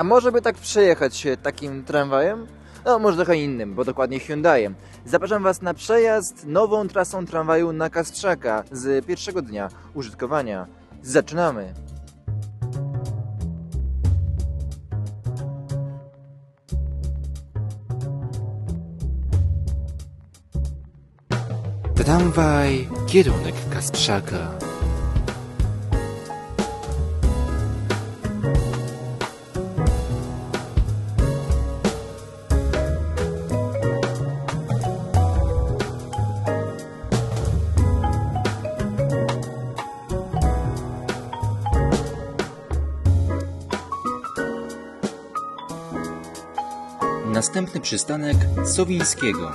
A może by tak przejechać takim tramwajem? No, może trochę innym, bo dokładnie Hyundaiem. Zapraszam Was na przejazd nową trasą tramwaju na Kasprzaka z pierwszego dnia użytkowania. Zaczynamy! Tramwaj, kierunek Kasprzaka. Następny przystanek Sowińskiego.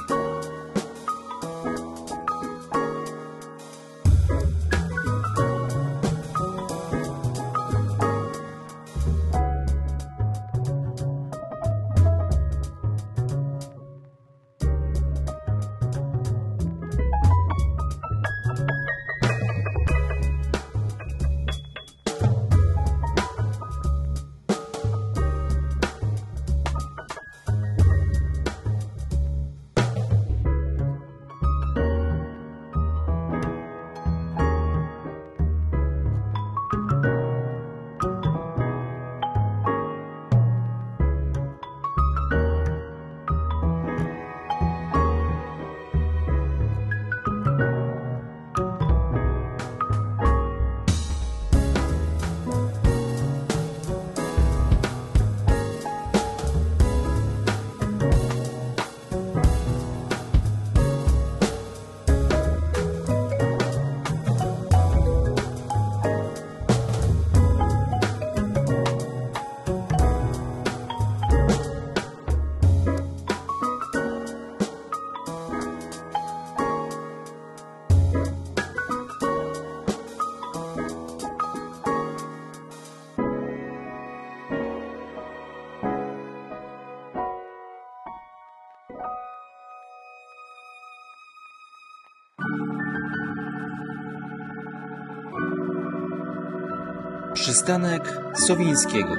Przystanek Sowińskiego.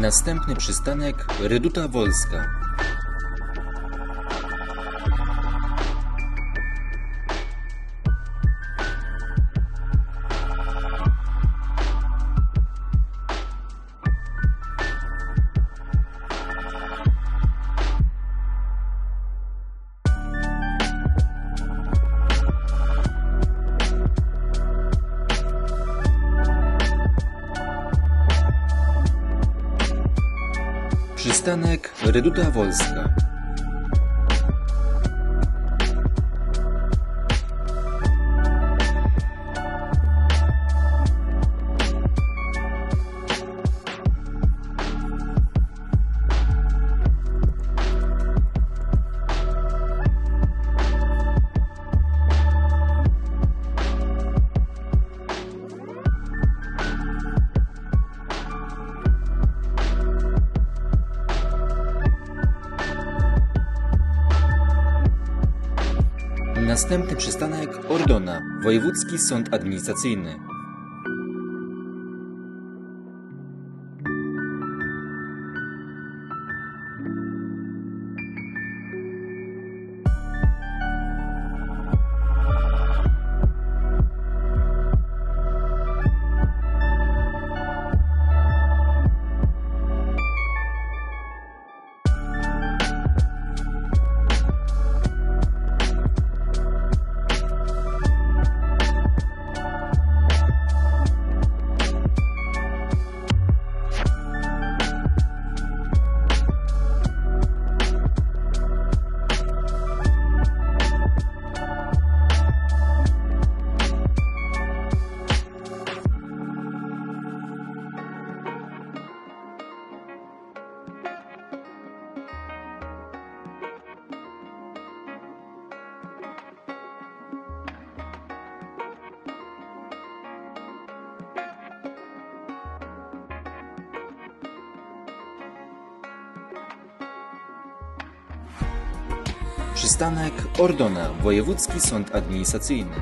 Następny przystanek Reduta Wolska. Przystanek Reduta Wolska. Następny przystanek Ordona, Wojewódzki Sąd Administracyjny. Przystanek Ordona, Wojewódzki Sąd Administracyjny.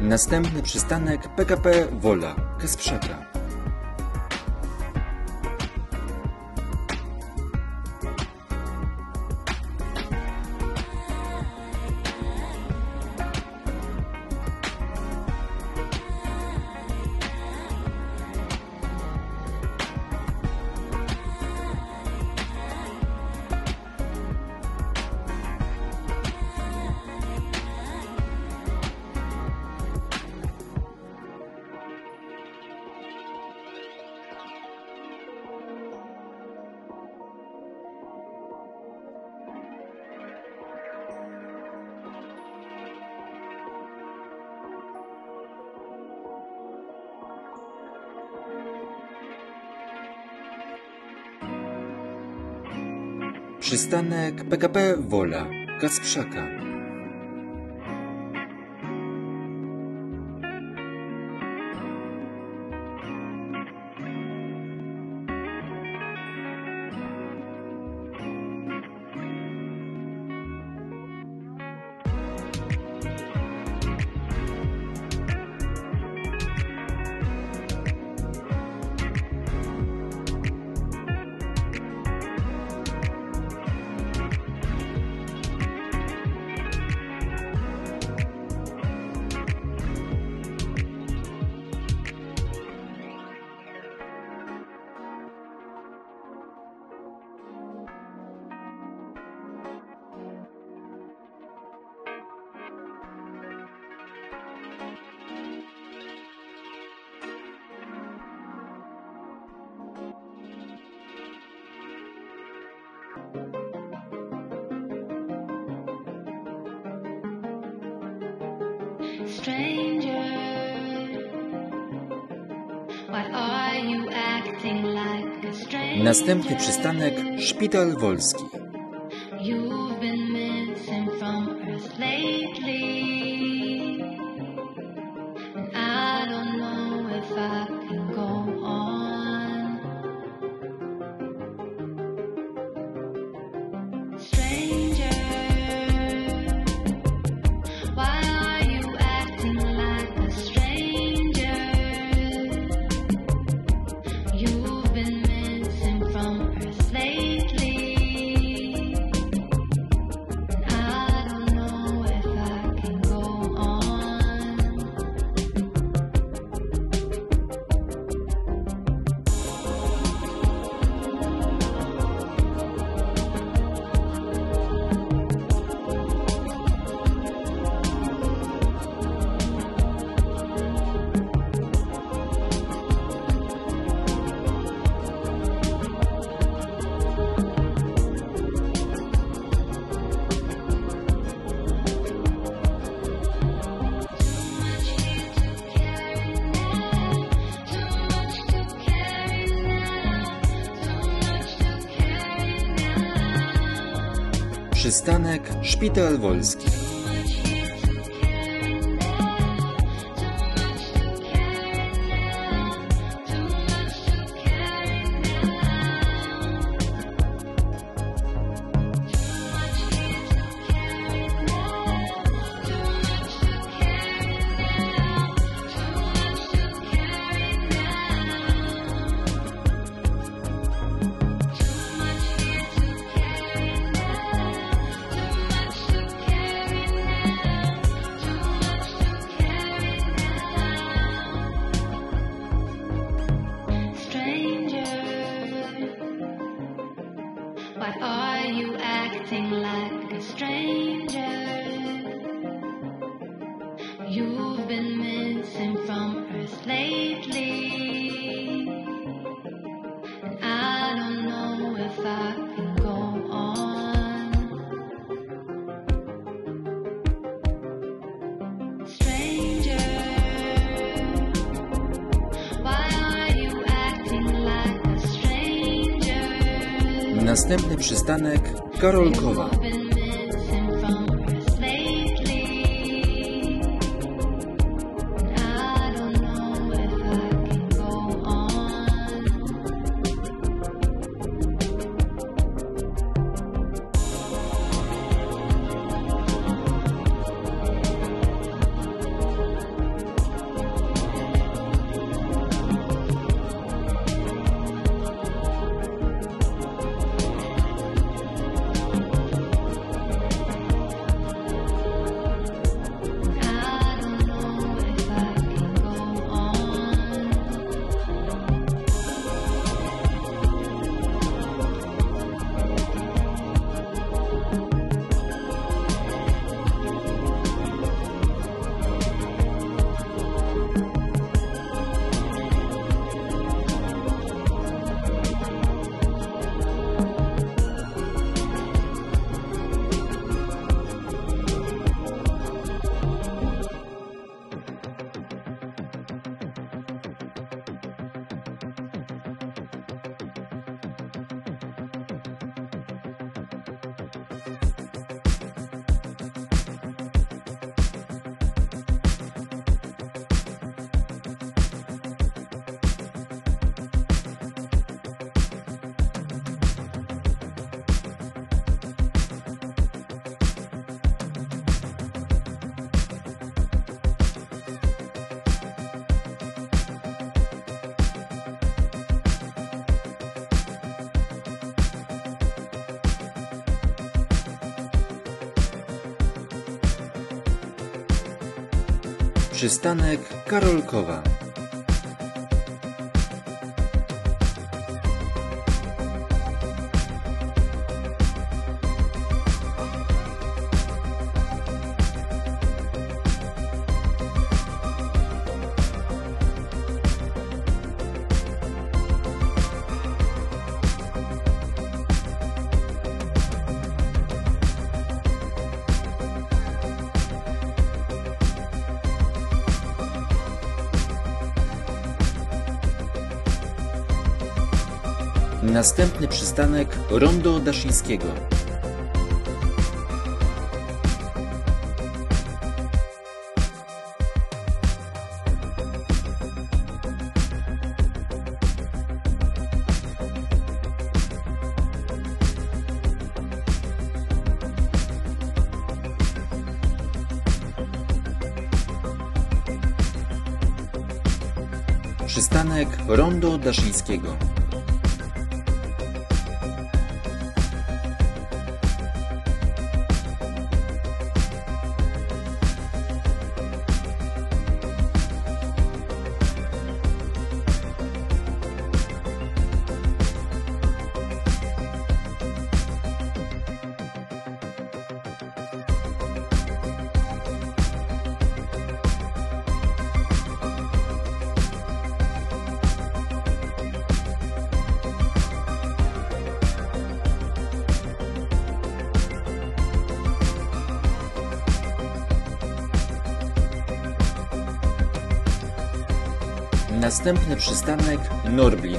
Następny przystanek PKP Wola, Kasprzaka. Przystanek PKP Wola, Kasprzaka. Następny przystanek Szpital Wolski. Przystanek Szpital Wolski. Następny przystanek Karolkowa. Przystanek Karolkowa. Następny przystanek Rondo Daszyńskiego. Przystanek Rondo Daszyńskiego. Następny przystanek Norblin.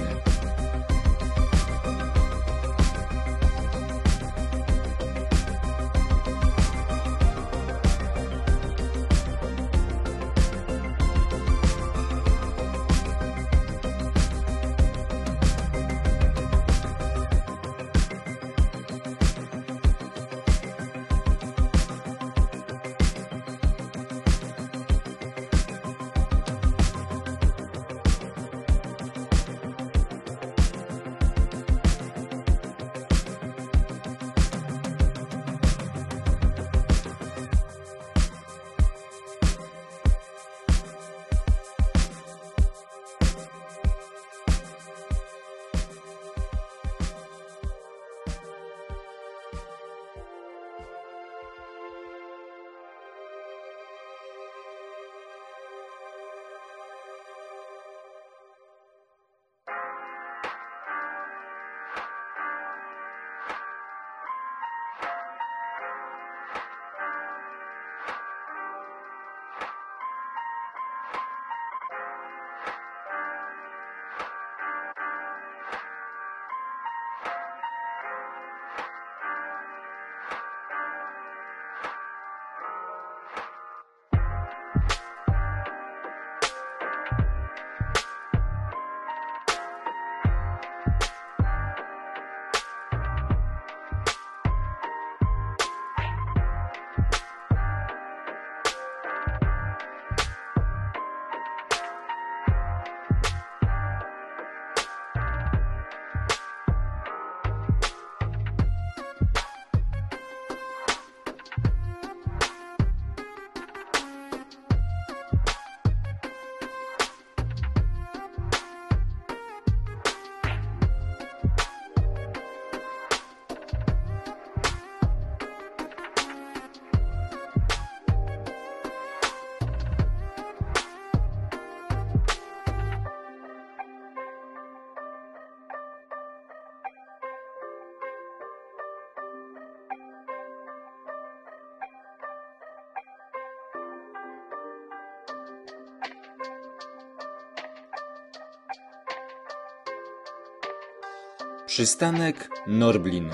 Przystanek Norblin.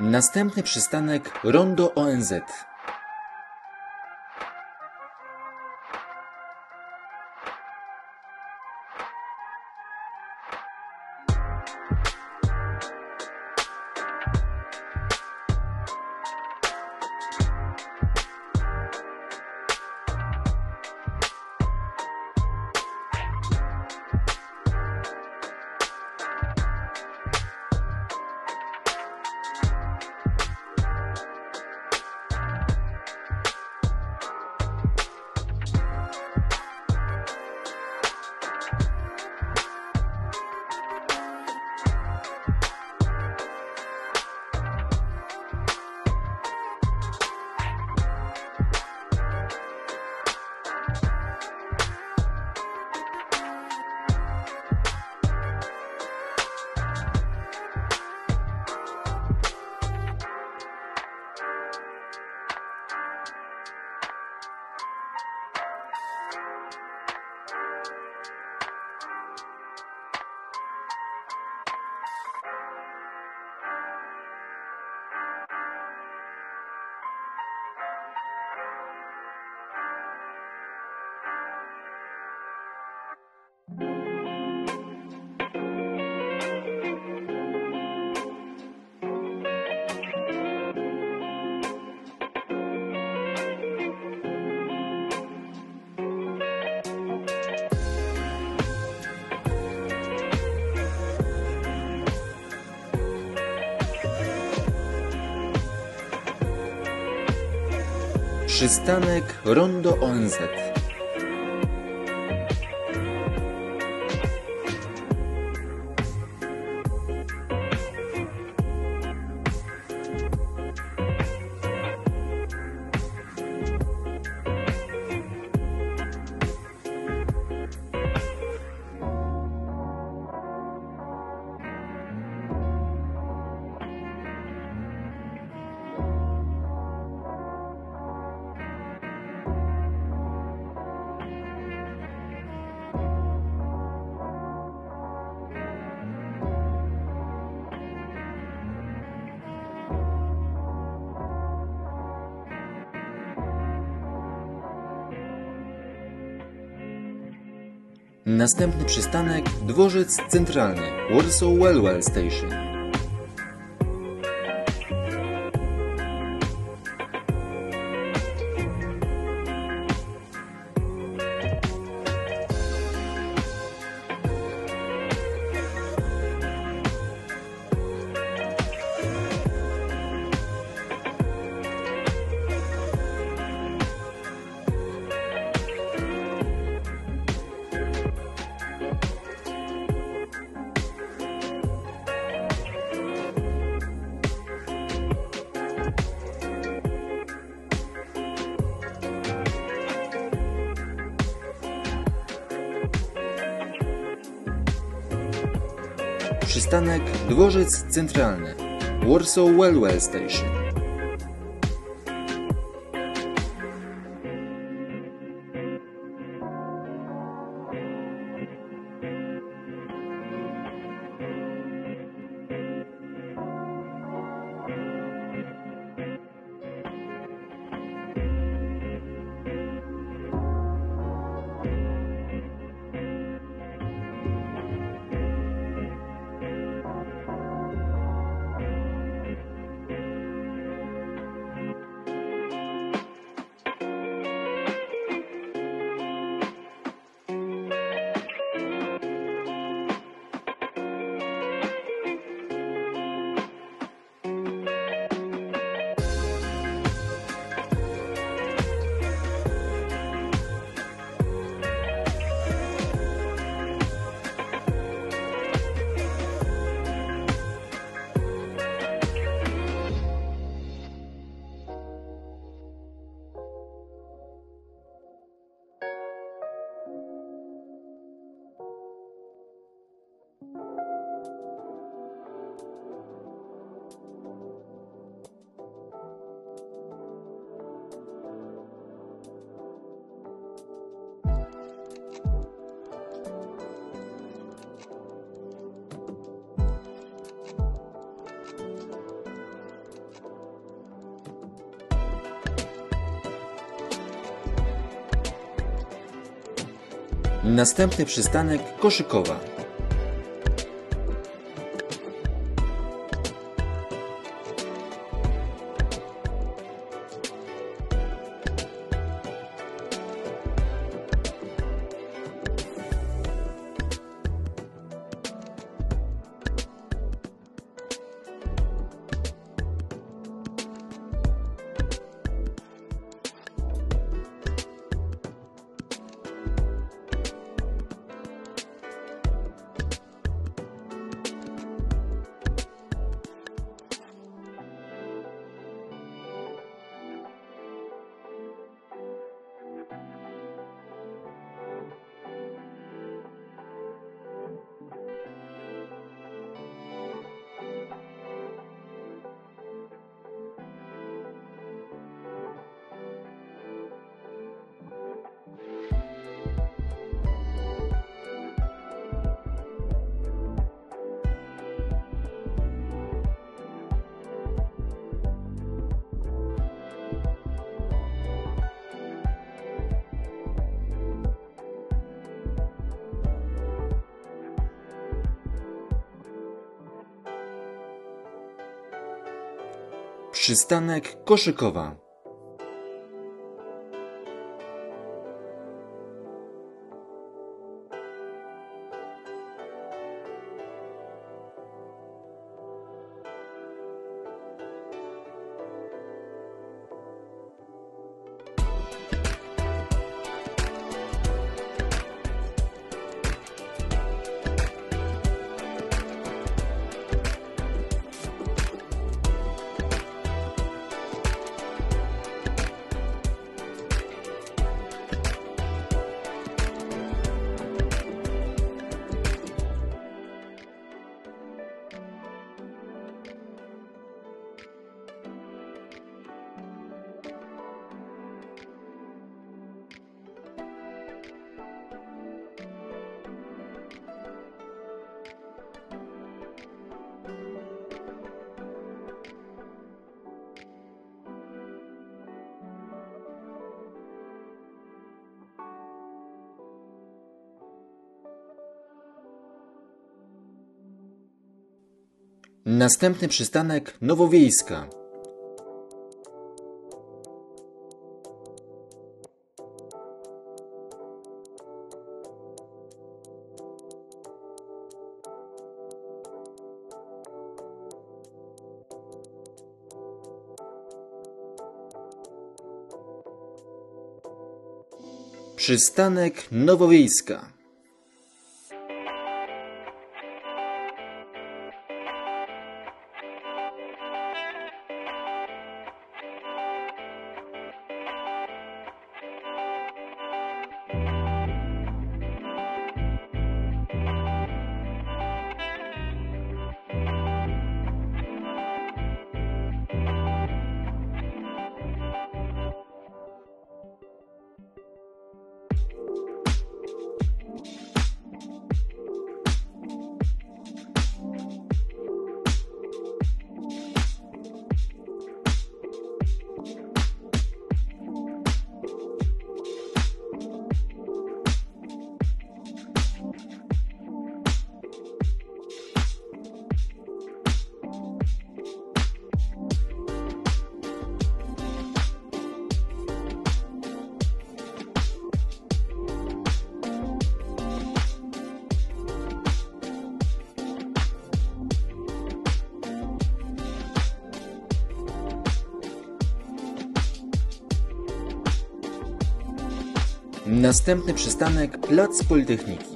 Następny przystanek Rondo ONZ. Przystanek Rondo ONZ. Następny przystanek Dworzec Centralny, Warsaw Railway Station. Przystanek Dworzec Centralny, Warsaw Railway Station. Następny przystanek Koszykowa. Przystanek Koszykowa. Następny przystanek Nowowiejska. Przystanek Nowowiejska. Następny przystanek Plac Politechniki.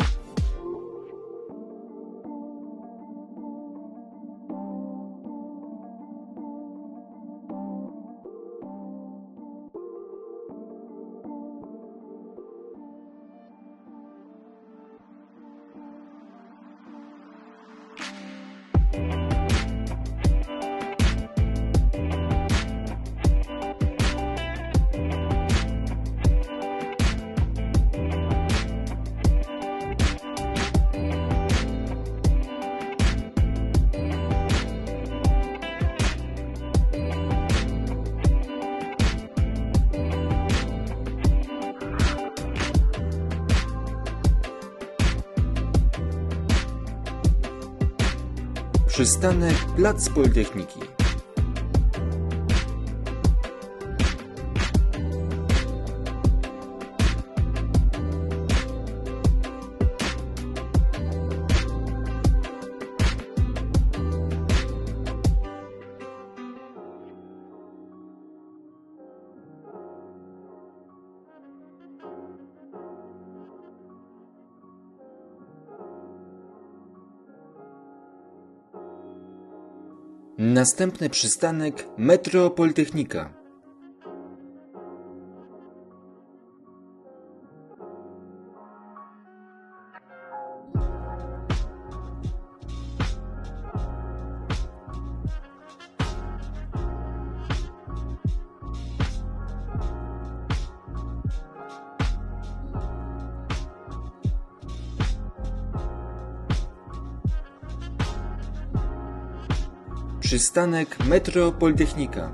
Przystanek Plac Politechniki. Następny przystanek Metro Politechnika. Przystanek Metro Politechnika.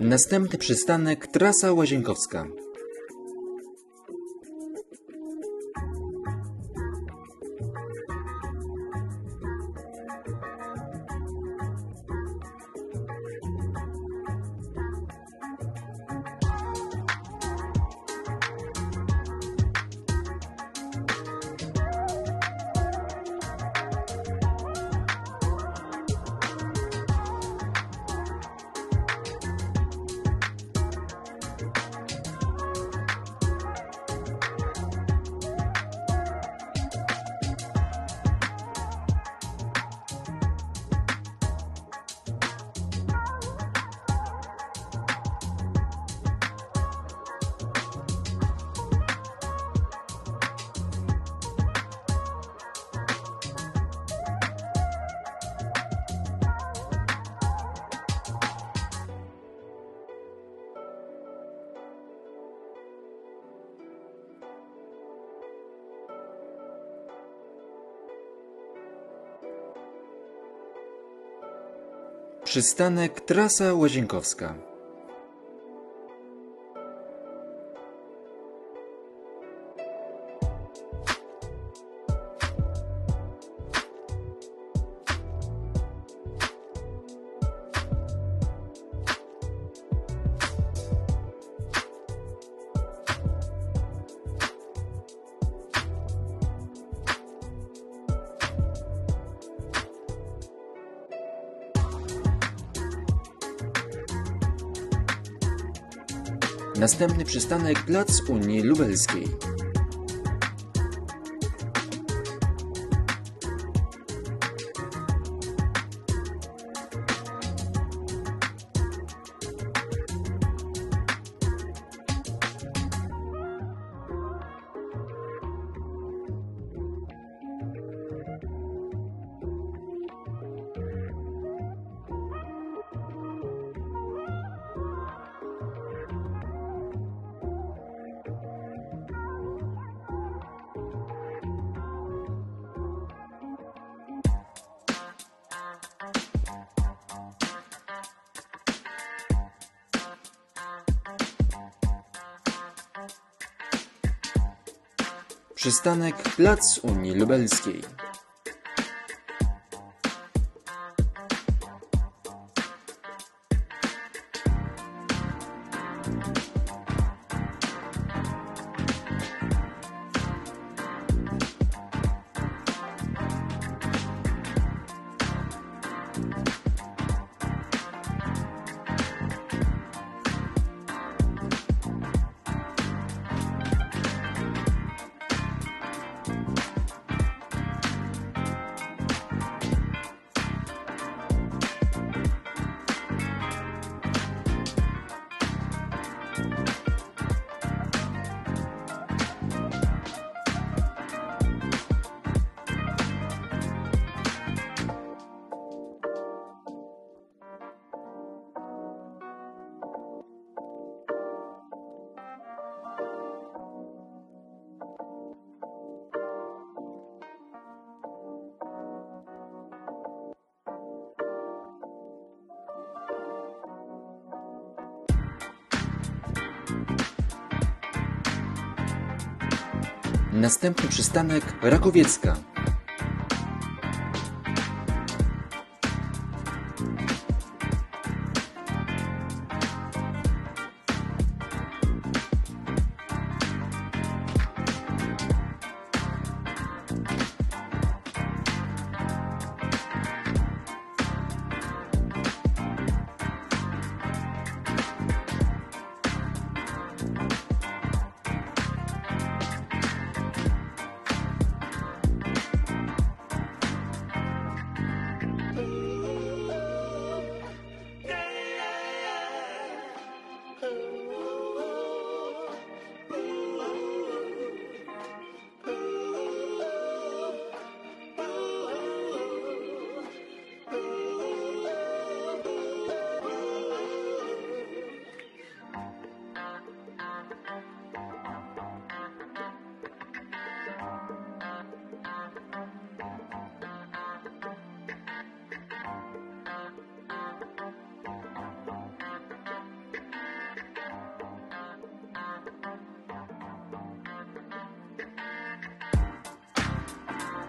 Następny przystanek Trasa Łazienkowska. Przystanek Trasa Łazienkowska. Następny przystanek Plac Unii Lubelskiej. Przystanek Plac Unii Lubelskiej. Następny przystanek Rakowiecka.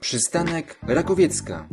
Przystanek Rakowiecka.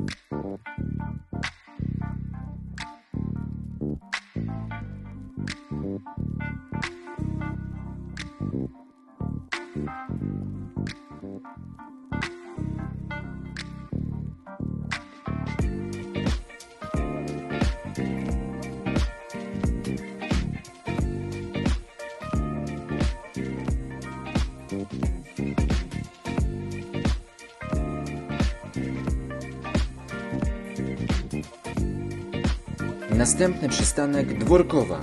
Następny przystanek Dworkowa.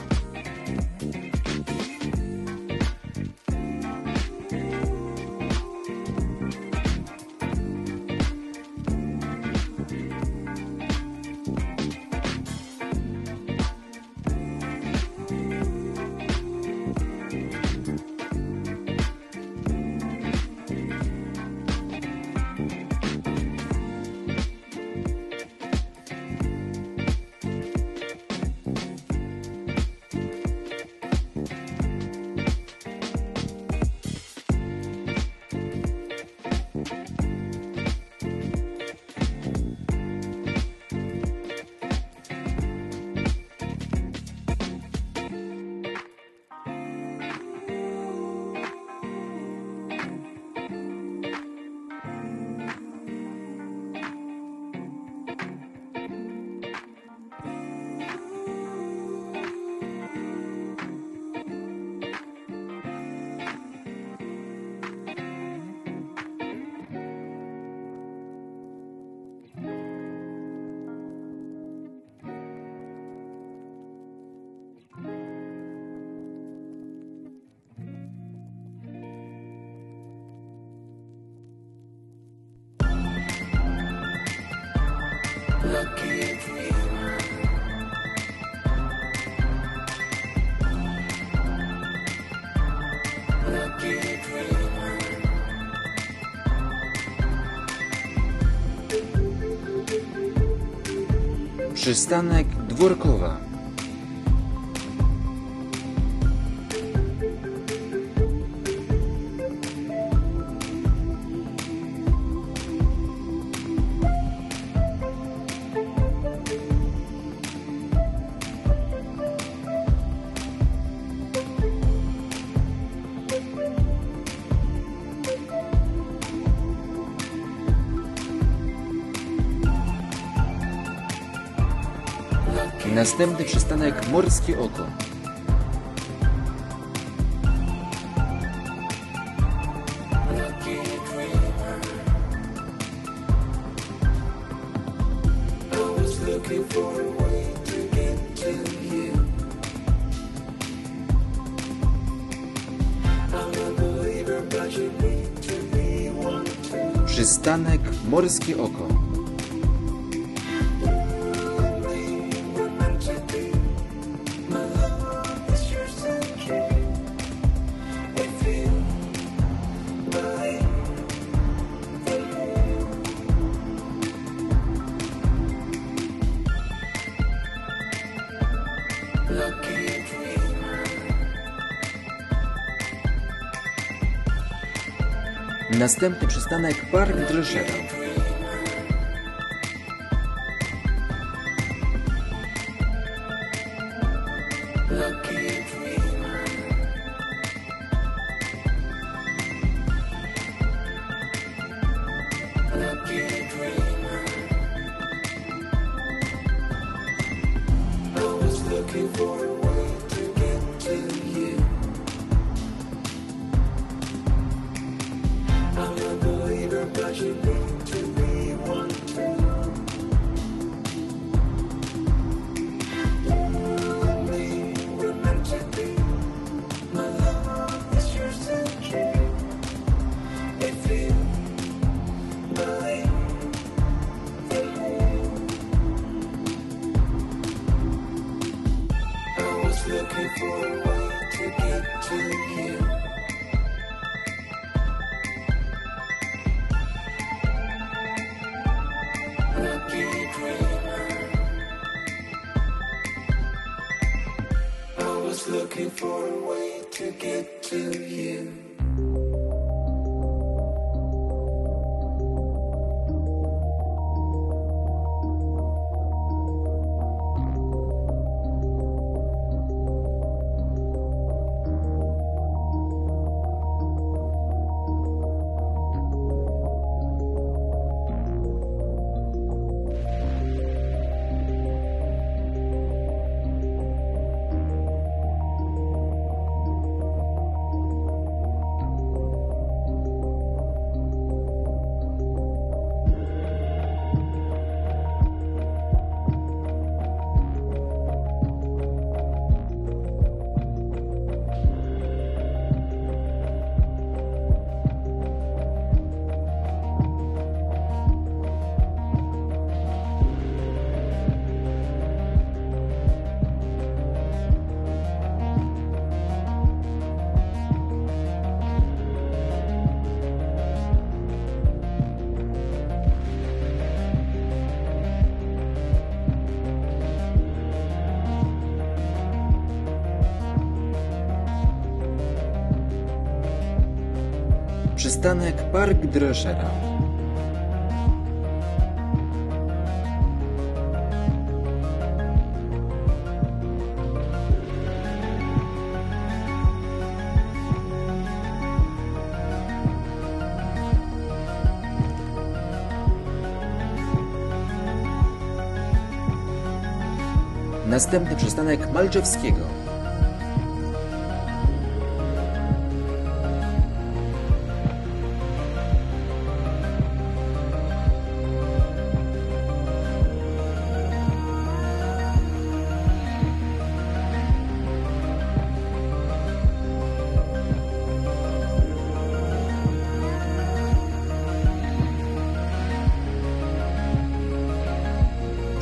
Przystanek Dworkowa. Następny przystanek Morskie Oko. Przystanek Morskie Oko. Następny przystanek Park Drzeżewa. Przystanek Park Drzeżewa. Następny przystanek Malczewskiego.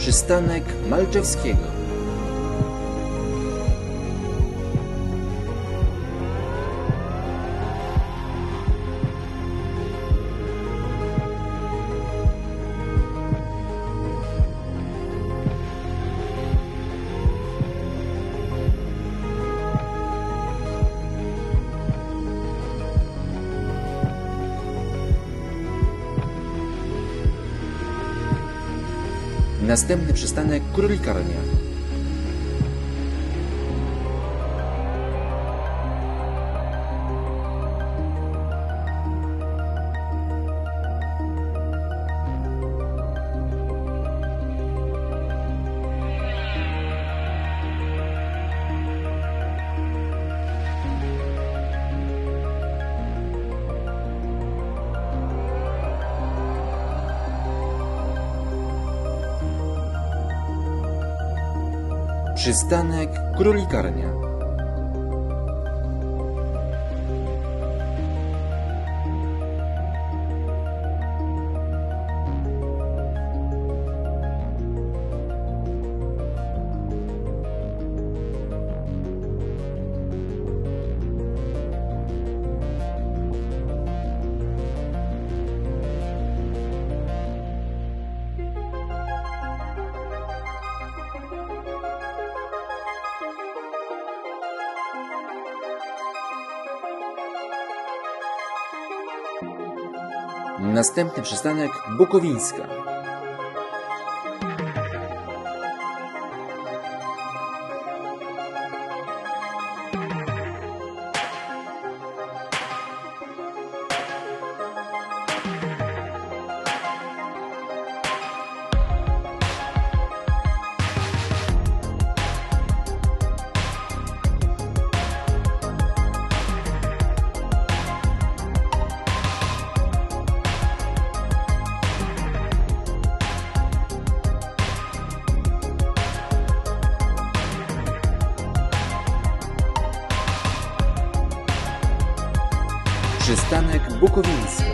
Przystanek Malczewskiego. Następny przystanek Królikarnia. Przystanek Królikarnia. Następny przystanek Bukowińska. Przystanek Bukowiński.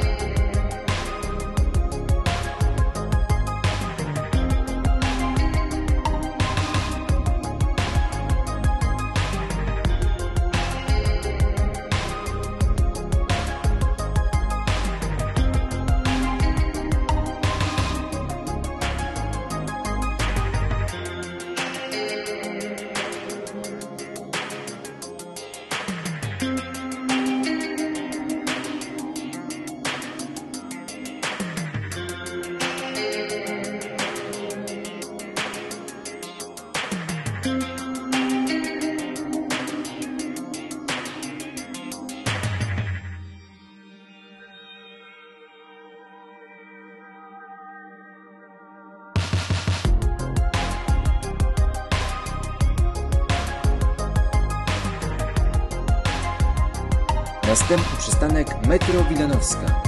Następny przystanek Metro Wilanowska.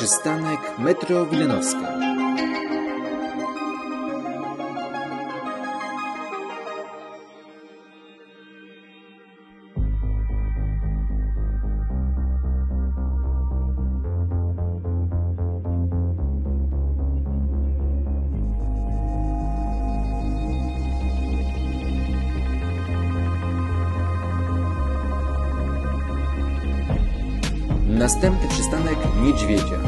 Przystanek Metro Wilanowska. Następny przystanek Niedźwiedzia.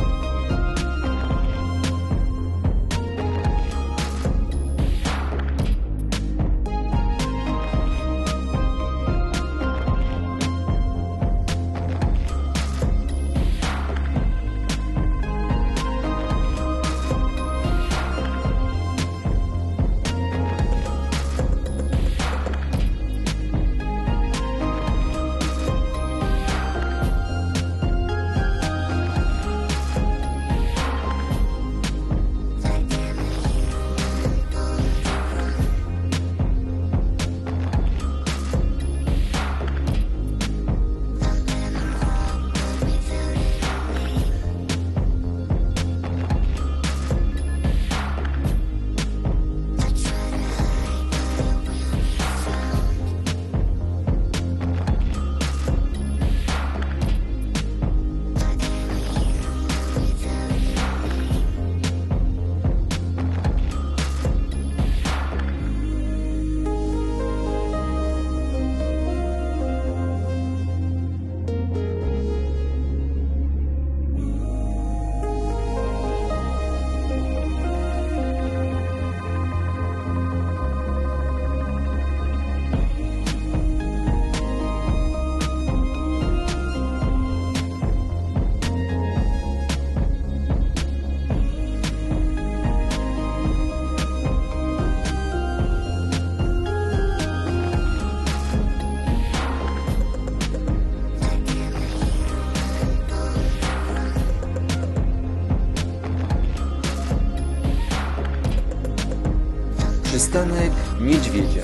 Przystanek Niedźwiedzia.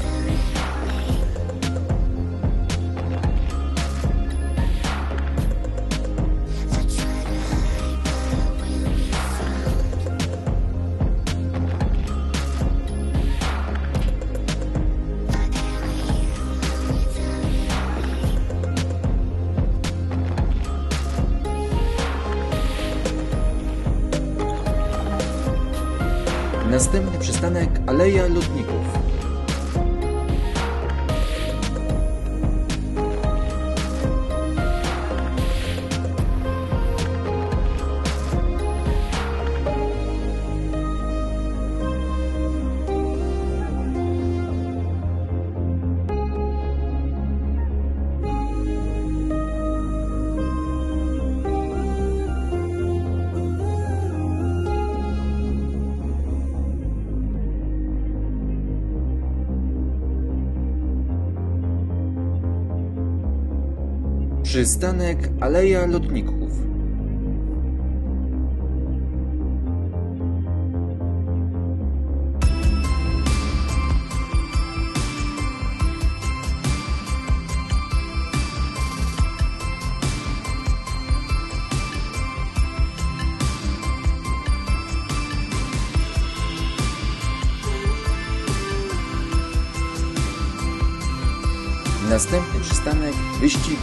Następny przystanek Aleja Lotników. Przystanek Aleja Lotników. Następny przystanek Wyścigi.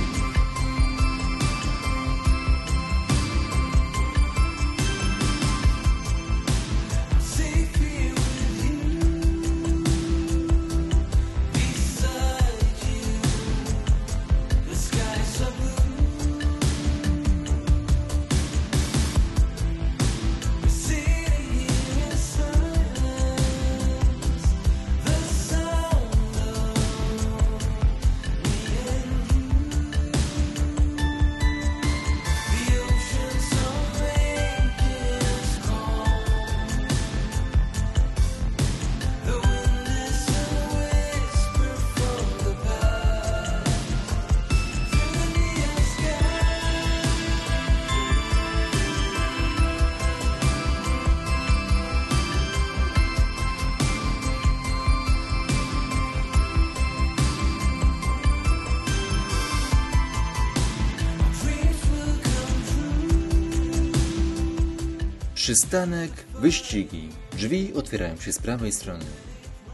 Przystanek Wyścigi. Drzwi otwierają się z prawej strony.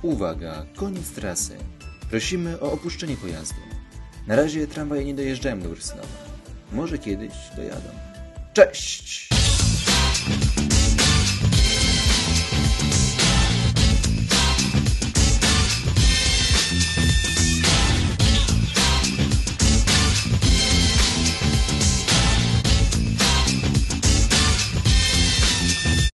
Uwaga, koniec trasy. Prosimy o opuszczenie pojazdu. Na razie tramwaje nie dojeżdżają do Wersnowa. Może kiedyś dojadą. Cześć!